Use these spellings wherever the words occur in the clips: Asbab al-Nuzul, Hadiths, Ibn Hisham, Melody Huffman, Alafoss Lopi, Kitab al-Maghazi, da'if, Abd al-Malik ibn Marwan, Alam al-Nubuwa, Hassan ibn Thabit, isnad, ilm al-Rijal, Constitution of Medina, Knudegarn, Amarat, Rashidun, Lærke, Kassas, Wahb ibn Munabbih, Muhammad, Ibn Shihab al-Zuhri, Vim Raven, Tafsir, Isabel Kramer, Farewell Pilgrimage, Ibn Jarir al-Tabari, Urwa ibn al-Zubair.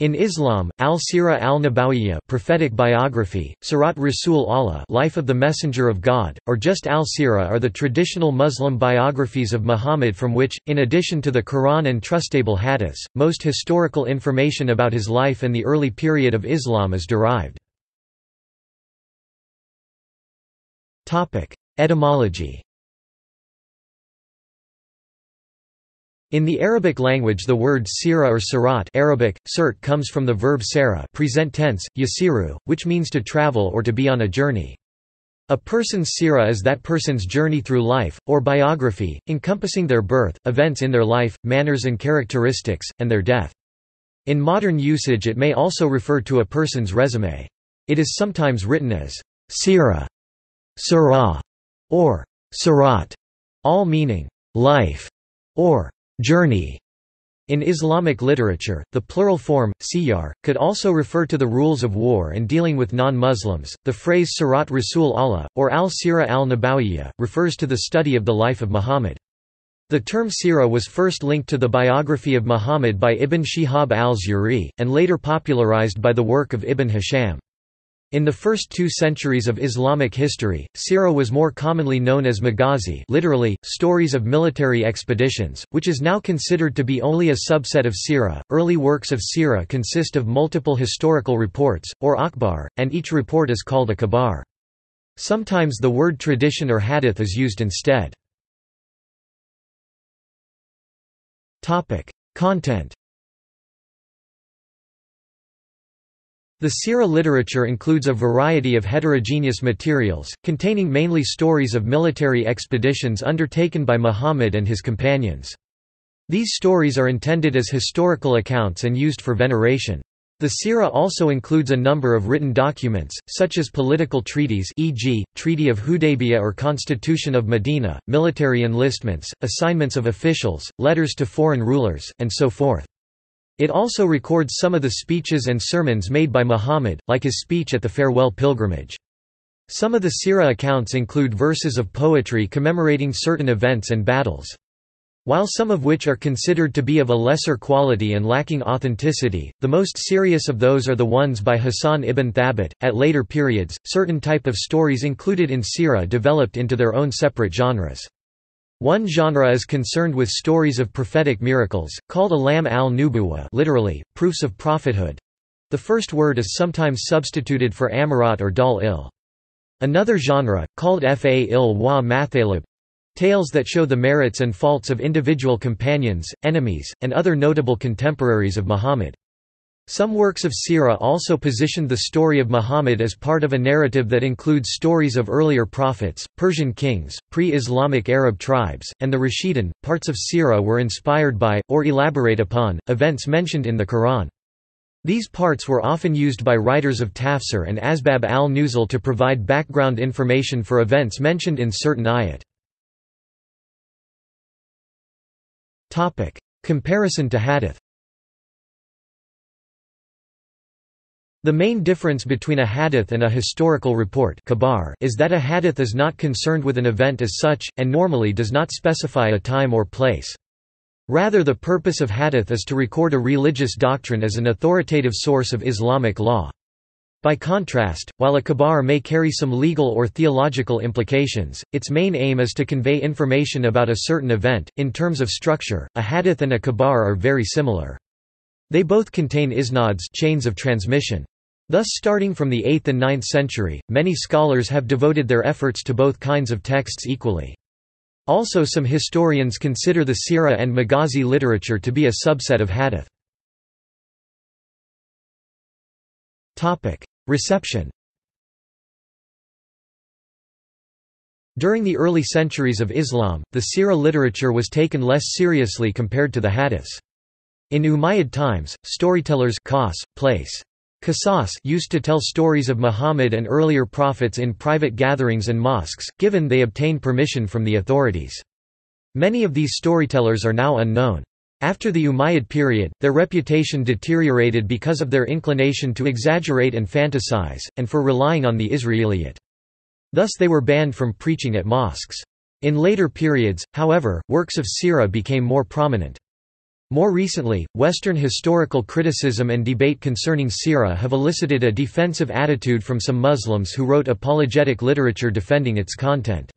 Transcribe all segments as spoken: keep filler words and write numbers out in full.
In Islam, al-Sirah al-Nabawiyyah, prophetic biography, Sirat Rasul Allah, life of the Messenger of God, or just al-Sirah are the traditional Muslim biographies of Muhammad from which, in addition to the Quran and trustable Hadiths, most historical information about his life and the early period of Islam is derived. Topic: Etymology. In the Arabic language the word sirah or sirat Arabic, sirt comes from the verb sara present tense, yasiru, which means to travel or to be on a journey. A person's sirah is that person's journey through life, or biography, encompassing their birth, events in their life, manners and characteristics, and their death. In modern usage it may also refer to a person's resume. It is sometimes written as sirah, sirah, or sirat, all meaning life, or journey. In Islamic literature, the plural form, siyar, could also refer to the rules of war and dealing with non-Muslims. The phrase Sirat Rasul Allah, or al-Sirah al-Nabawiyyah, refers to the study of the life of Muhammad. The term sirah was first linked to the biography of Muhammad by Ibn Shihab al-Zuhri, and later popularized by the work of Ibn Hisham. In the first two centuries of Islamic history, sirah was more commonly known as Maghazi, literally, stories of military expeditions, which is now considered to be only a subset of sirah. Early works of sirah consist of multiple historical reports, or akhbar, and each report is called a khabar. Sometimes the word tradition or hadith is used instead. Content. The sirah literature includes a variety of heterogeneous materials, containing mainly stories of military expeditions undertaken by Muhammad and his companions. These stories are intended as historical accounts and used for veneration. The sirah also includes a number of written documents, such as political treaties for example, Treaty of Hudaybiyyah or Constitution of Medina, military enlistments, assignments of officials, letters to foreign rulers, and so forth. It also records some of the speeches and sermons made by Muhammad, like his speech at the Farewell Pilgrimage. Some of the sirah accounts include verses of poetry commemorating certain events and battles. While some of which are considered to be of a lesser quality and lacking authenticity, the most serious of those are the ones by Hassan ibn Thabit. At later periods, certain type of stories included in sirah developed into their own separate genres. One genre is concerned with stories of prophetic miracles, called Alam al-Nubuwa, literally, proofs of prophethood. The first word is sometimes substituted for Amarat or Dal-il. Another genre, called Fa'il wa Mathalib, tales that show the merits and faults of individual companions, enemies, and other notable contemporaries of Muhammad. Some works of sirah also positioned the story of Muhammad as part of a narrative that includes stories of earlier prophets, Persian kings, pre-Islamic Arab tribes, and the Rashidun. Parts of sirah were inspired by, or elaborate upon, events mentioned in the Quran. These parts were often used by writers of Tafsir and Asbab al-Nuzul to provide background information for events mentioned in certain ayat. Comparison to hadith. The main difference between a hadith and a historical report is that a hadith is not concerned with an event as such, and normally does not specify a time or place. Rather, the purpose of hadith is to record a religious doctrine as an authoritative source of Islamic law. By contrast, while a khabar may carry some legal or theological implications, its main aim is to convey information about a certain event. In terms of structure, a hadith and a khabar are very similar. They both contain isnads, chains of transmission. Thus, starting from the eighth and ninth century, many scholars have devoted their efforts to both kinds of texts equally. Also, some historians consider the sirah and Maghazi literature to be a subset of hadith. Reception. During the early centuries of Islam, the sirah literature was taken less seriously compared to the hadiths. In Umayyad times, storytellers Kassas used to tell stories of Muhammad and earlier prophets in private gatherings and mosques, given they obtained permission from the authorities. Many of these storytellers are now unknown. After the Umayyad period, their reputation deteriorated because of their inclination to exaggerate and fantasize, and for relying on the Israeliyat. Thus they were banned from preaching at mosques. In later periods, however, works of sirah became more prominent. More recently, Western historical criticism and debate concerning Sirah have elicited a defensive attitude from some Muslims who wrote apologetic literature defending its content.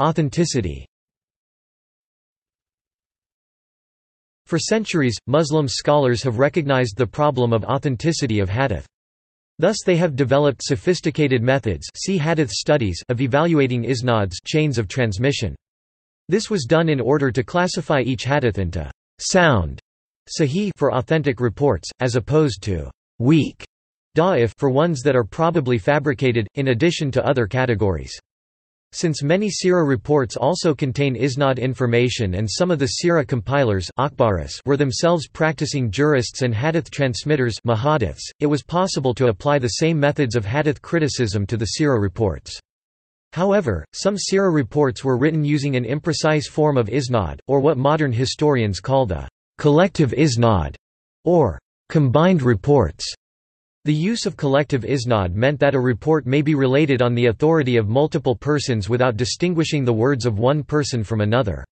Authenticity. For centuries, Muslim scholars have recognized the problem of authenticity of hadith. Thus they have developed sophisticated methods, see hadith studies, of evaluating isnads, chains of transmission. This was done in order to classify each hadith into sound, sahih, for authentic reports, as opposed to weak, da'if, for ones that are probably fabricated, in addition to other categories. Since many Sirah reports also contain isnad information and some of the Sirah compilers were themselves practicing jurists and hadith transmitters, it was possible to apply the same methods of hadith criticism to the Sirah reports. However, some Sirah reports were written using an imprecise form of isnad, or what modern historians call the collective isnad, or combined reports. The use of collective isnad meant that a report may be related on the authority of multiple persons without distinguishing the words of one person from another.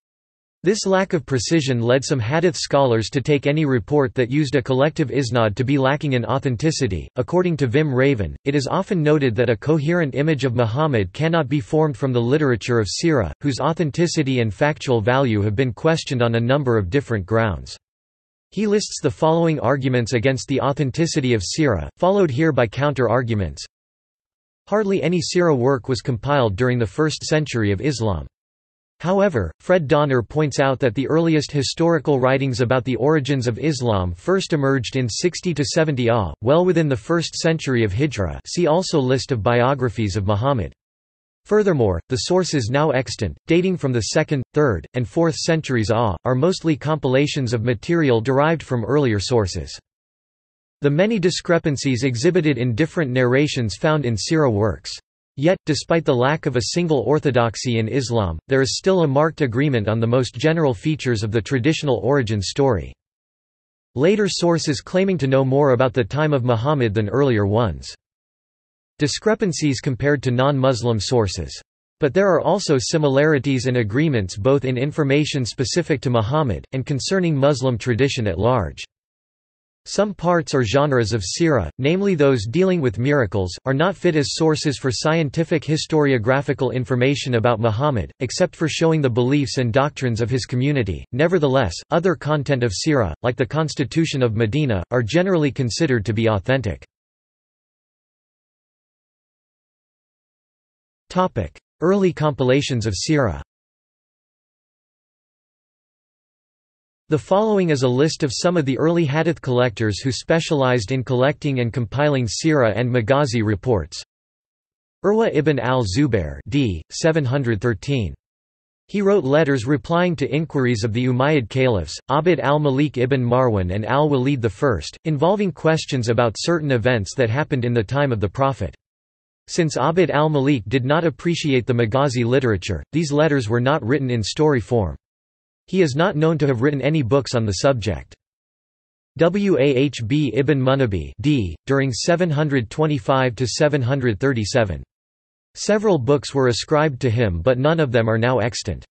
This lack of precision led some hadith scholars to take any report that used a collective isnad to be lacking in authenticity. According to Vim Raven, it is often noted that a coherent image of Muhammad cannot be formed from the literature of Sirah, whose authenticity and factual value have been questioned on a number of different grounds. He lists the following arguments against the authenticity of Sirah, followed here by counter-arguments. Hardly any Sirah work was compiled during the first century of Islam. However, Fred Donner points out that the earliest historical writings about the origins of Islam first emerged in sixty to seventy A, well within the first century of Hijra. See also list of biographies of Muhammad. Furthermore, the sources now extant, dating from the second, third, and fourth centuries A, are mostly compilations of material derived from earlier sources. The many discrepancies exhibited in different narrations found in Sirah works. Yet, despite the lack of a single orthodoxy in Islam, there is still a marked agreement on the most general features of the traditional origin story. Later sources claiming to know more about the time of Muhammad than earlier ones. Discrepancies compared to non-Muslim sources. But there are also similarities and agreements both in information specific to Muhammad, and concerning Muslim tradition at large. Some parts or genres of Sirah, namely those dealing with miracles, are not fit as sources for scientific historiographical information about Muhammad, except for showing the beliefs and doctrines of his community. Nevertheless, other content of Sirah, like the Constitution of Medina, are generally considered to be authentic. Early compilations of Sirah. The following is a list of some of the early hadith collectors who specialized in collecting and compiling Sirah and Maghazi reports. Urwa ibn al-Zubair, d. seven hundred thirteen. He wrote letters replying to inquiries of the Umayyad caliphs, Abd al-Malik ibn Marwan and al-Walid I, involving questions about certain events that happened in the time of the Prophet. Since Abd al-Malik did not appreciate the Maghazi literature, these letters were not written in story form. He is not known to have written any books on the subject. Wahb ibn Munabbih, d. during seven twenty-five to seven thirty-seven. Several books were ascribed to him but none of them are now extant.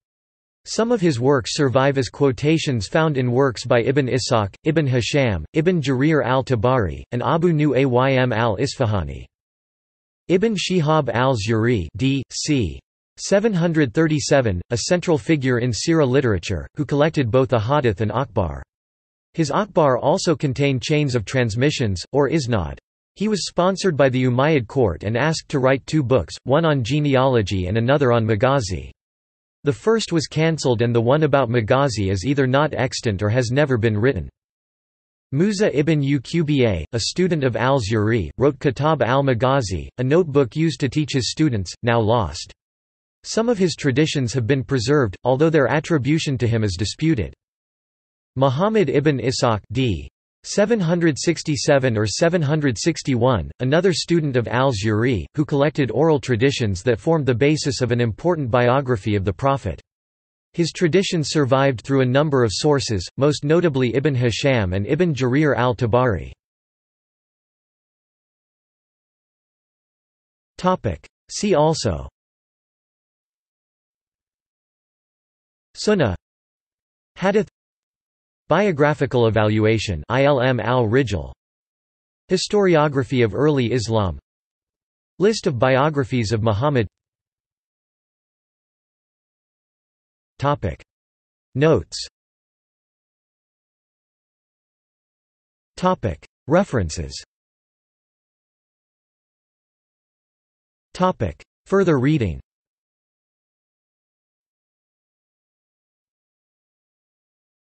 Some of his works survive as quotations found in works by Ibn Ishaq, Ibn Hisham, Ibn Jarir al-Tabari, and Abu Nuaym al-Isfahani. Ibn Shihab al-Zuhri, d. c. seven hundred thirty-seven, a central figure in Sirah literature, who collected both a hadith and akhbar. His akhbar also contain chains of transmissions, or isnad. He was sponsored by the Umayyad court and asked to write two books, one on genealogy and another on Maghazi. The first was cancelled and the one about Maghazi is either not extant or has never been written. Musa ibn Uqba, a student of al-Zuhri, wrote Kitab al-Maghazi, a notebook used to teach his students, now lost. Some of his traditions have been preserved, although their attribution to him is disputed. Muhammad ibn Ishaq, d. seven sixty-seven or seven sixty-one, another student of al-Zuhri, who collected oral traditions that formed the basis of an important biography of the Prophet. His tradition survived through a number of sources, most notably Ibn Hisham and Ibn Jarir al-Tabari. See also Sunnah. Hadith. Biographical evaluation, ilm al-rijal. Historiography of early Islam. List of biographies of Muhammad. Topic. Notes. Topic. References. Topic. Further reading.